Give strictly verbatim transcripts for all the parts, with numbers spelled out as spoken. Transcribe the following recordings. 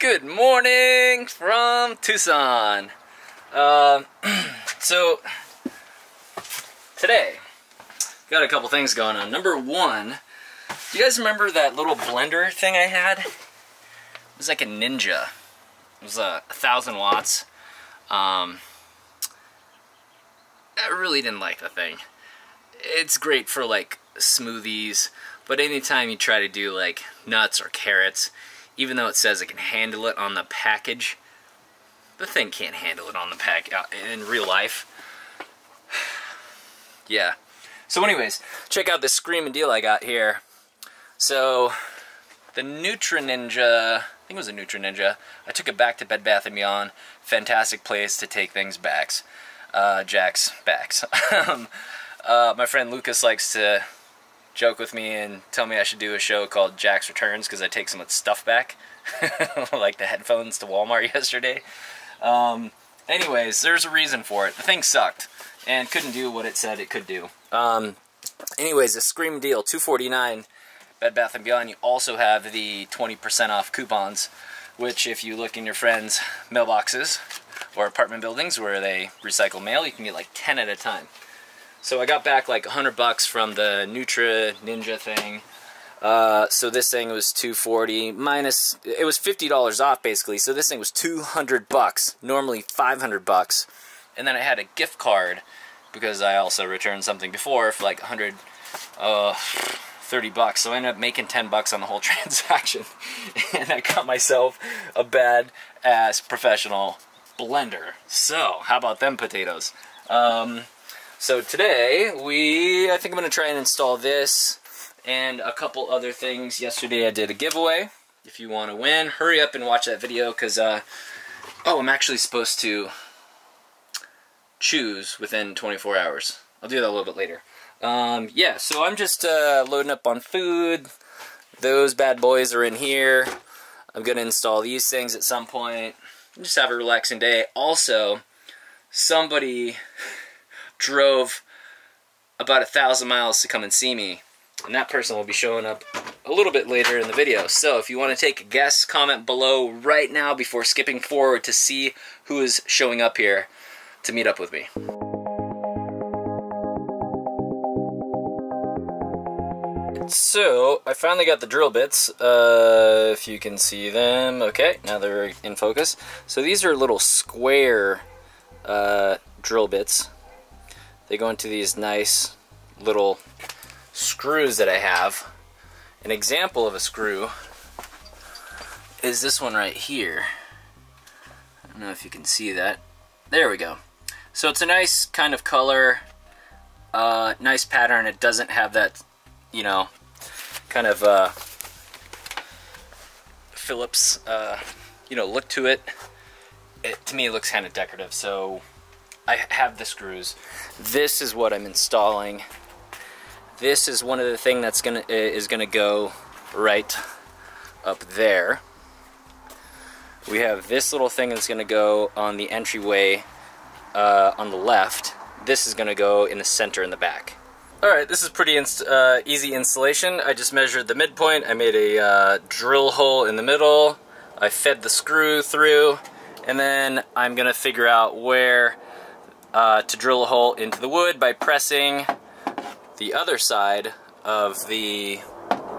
Good morning from Tucson. Um, so today got a couple things going on. Number one, do you guys remember that little blender thing I had? It was like a Ninja. It was a thousand watts. Um, I really didn't like the thing. It's great for like smoothies, but anytime you try to do like nuts or carrots, even though it says it can handle it on the package, the thing can't handle it on the pack in real life. Yeah. So anyways, check out this screaming deal I got here. So the Nutri Ninja, I think it was a Nutri Ninja. I took it back to Bed Bath and Beyond. Fantastic place to take things backs. Uh, Jack's backs. Uh, my friend Lucas likes to joke with me and tell me I should do a show called Jack's Returns because I take some stuff back, like the headphones to Walmart yesterday. Um, anyways, there's a reason for it. The thing sucked and couldn't do what it said it could do. Um, anyways, a scream deal, two forty-nine, Bed Bath and Beyond. You also have the twenty percent off coupons, which if you look in your friends' mailboxes or apartment buildings where they recycle mail, you can get like ten at a time. So I got back like a hundred bucks from the Nutri Ninja thing. Uh, so this thing was two forty minus, it was fifty dollars off basically. So this thing was two hundred bucks, normally five hundred bucks. And then I had a gift card because I also returned something before for like a hundred thirty bucks. So I ended up making ten bucks on the whole transaction. And I got myself a bad ass professional blender. So how about them potatoes? Um, So today, we, I think I'm going to try and install this and a couple other things. Yesterday I did a giveaway. If you want to win, hurry up and watch that video because, uh, oh, I'm actually supposed to choose within twenty-four hours. I'll do that a little bit later. Um, yeah, so I'm just uh, loading up on food. Those bad boys are in here. I'm going to install these things at some point. Just have a relaxing day. Also, somebody drove about a thousand miles to come and see me, and that person will be showing up a little bit later in the video. So if you want to take a guess, comment below right now before skipping forward to see who is showing up here to meet up with me. So I finally got the drill bits, uh, if you can see them. Okay, now they're in focus. So these are little square uh, drill bits. They go into these nice little screws that I have. An example of a screw is this one right here. I don't know if you can see that. There we go. So it's a nice kind of color, uh, nice pattern. It doesn't have that, you know, kind of uh, Phillips, uh, you know, look to it. It, to me, it looks kind of decorative. So I have the screws. This is what I'm installing. This is one of the thing that's gonna is gonna go right up there. We have this little thing that's gonna go on the entryway uh, on the left. This is gonna go in the center in the back. All right, this is pretty inst uh, easy installation. I just measured the midpoint. I made a uh, drill hole in the middle. I fed the screw through, and then I'm gonna figure out where Uh, to drill a hole into the wood by pressing the other side of the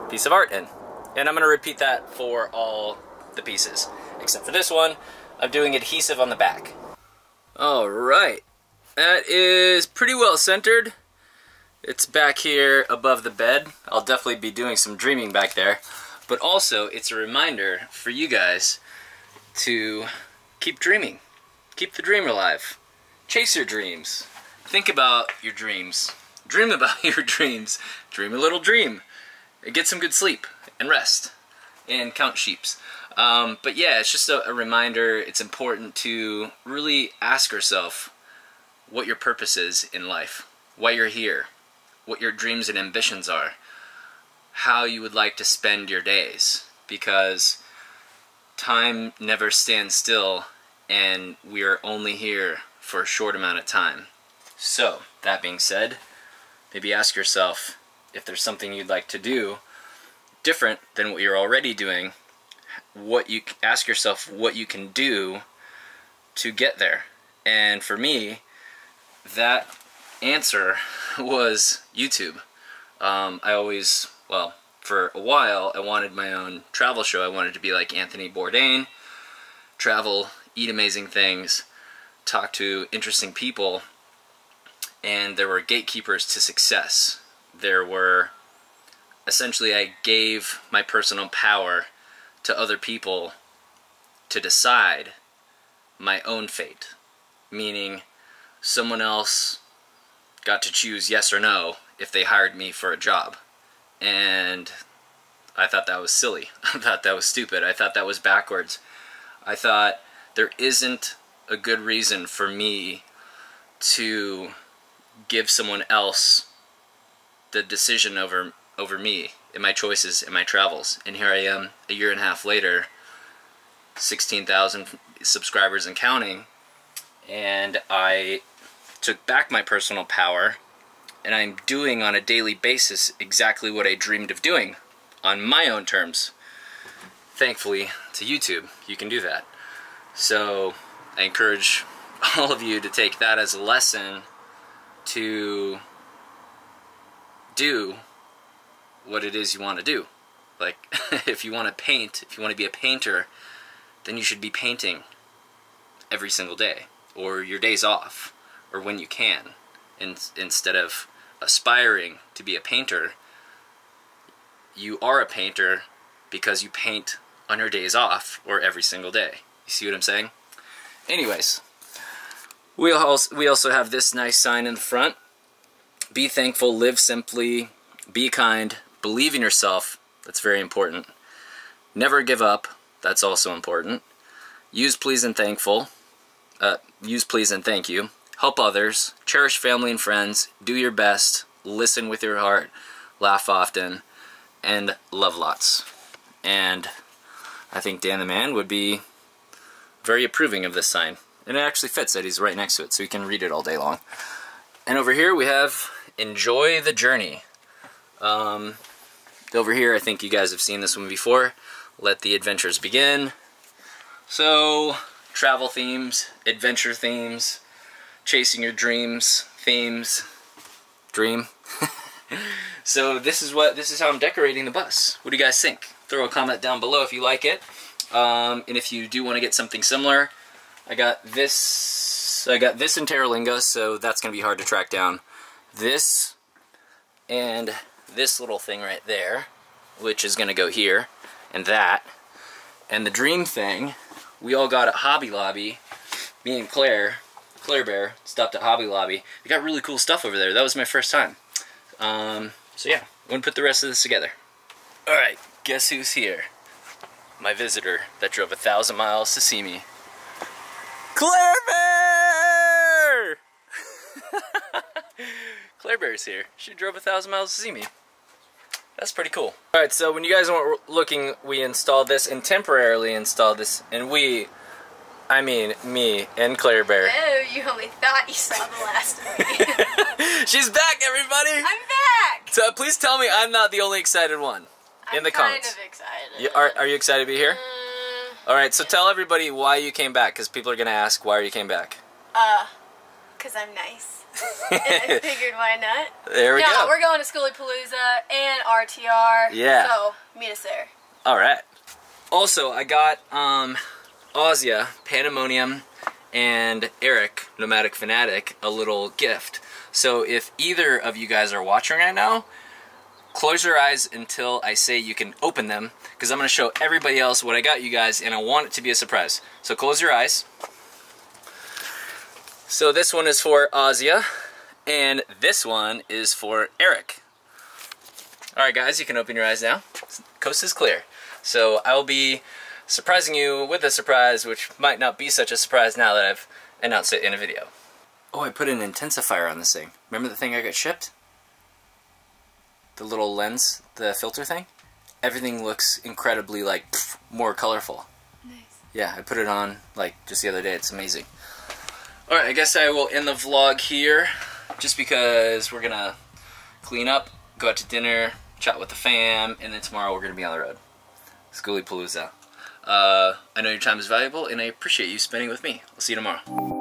piece of art in. And I'm going to repeat that for all the pieces. Except for this one, I'm doing adhesive on the back. Alright, that is pretty well centered. It's back here above the bed. I'll definitely be doing some dreaming back there. But also, it's a reminder for you guys to keep dreaming. Keep the dream alive. Chase your dreams. Think about your dreams. Dream about your dreams. Dream a little dream. Get some good sleep and rest and count sheeps. Um, but yeah, it's just a, a reminder. It's important to really ask yourself what your purpose is in life, why you're here, what your dreams and ambitions are, how you would like to spend your days, because time never stands still and we are only here for a short amount of time. So, that being said, maybe ask yourself if there's something you'd like to do different than what you're already doing. what you ask yourself what you can do to get there. And for me, that answer was YouTube. Um, I always, well, for a while, I wanted my own travel show. I wanted to be like Anthony Bourdain, travel, eat amazing things, talk to interesting people. And there were gatekeepers to success. There were, essentially, I gave my personal power to other people to decide my own fate. Meaning, someone else got to choose yes or no if they hired me for a job. And I thought that was silly. I thought that was stupid. I thought that was backwards. I thought there isn't a good reason for me to give someone else the decision over over me in my choices, in my travels. And here I am, a year and a half later, sixteen thousand subscribers and counting, and I took back my personal power, and I'm doing on a daily basis exactly what I dreamed of doing on my own terms. Thankfully, to YouTube, you can do that. So I encourage all of you to take that as a lesson to do what it is you want to do. Like, if you want to paint, if you want to be a painter, then you should be painting every single day, or your days off, or when you can. In, instead of aspiring to be a painter, you are a painter because you paint on your days off, or every single day. You see what I'm saying? Anyways, we also have this nice sign in the front. Be thankful, live simply, be kind, believe in yourself. That's very important. Never give up. That's also important. Use please and thankful. Uh, use please and thank you. Help others. Cherish family and friends. Do your best. Listen with your heart. Laugh often. And love lots. And I think Dan the Man would be very approving of this sign. And it actually fits that he's right next to it, so you can read it all day long. And over here we have enjoy the journey. Um, over here, I think you guys have seen this one before. Let the adventures begin. So, travel themes, adventure themes, chasing your dreams themes, dream. So this is what this is how I'm decorating the bus. What do you guys think? Throw a comment down below if you like it, um, and if you do want to get something similar. I got this. I got this in Terralinga, so that's gonna be hard to track down. This and this little thing right there, which is gonna go here, and that, and the dream thing, we all got at Hobby Lobby. Me and Claire, Claire Bear, stopped at Hobby Lobby. We got really cool stuff over there. That was my first time. Um, so yeah, I'm gonna put the rest of this together. All right, guess who's here? My visitor that drove a thousand miles to see me. Claire Bear! Claire Bear's here. She drove a thousand miles to see me. That's pretty cool. Alright, so when you guys weren't looking, we installed this and temporarily installed this. And we, I mean, me and Claire Bear. Oh, you only thought you saw the last of me. She's back, everybody! I'm back! So please tell me I'm not the only excited one I'm in the comments. I'm kind of excited. You, are, are you excited to be here? Mm. Alright, so tell everybody why you came back, because people are going to ask why you came back. Uh, because I'm nice. And I figured why not. There we no, go. No, we're going to Schoolie Palooza and R T R, yeah. So meet us there. Alright. Also, I got um, Auzia, Panamonium, and Eric, Nomadic Fanatic, a little gift. So if either of you guys are watching right now, close your eyes until I say you can open them, because I'm going to show everybody else what I got you guys, and I want it to be a surprise. So close your eyes. So this one is for Auzia, and this one is for Eric. Alright guys, you can open your eyes now. Coast is clear. So I'll be surprising you with a surprise, which might not be such a surprise now that I've announced it in a video. Oh, I put an intensifier on this thing. Remember the thing I got shipped? The little lens, the filter thing, everything looks incredibly like pff, more colorful. Nice. Yeah, I put it on like just the other day. It's amazing. All right, I guess I will end the vlog here, just because we're gonna clean up, go out to dinner, chat with the fam, and then tomorrow we're gonna be on the road. Schoolie Palooza. Uh, I know your time is valuable, and I appreciate you spending it with me. I'll see you tomorrow.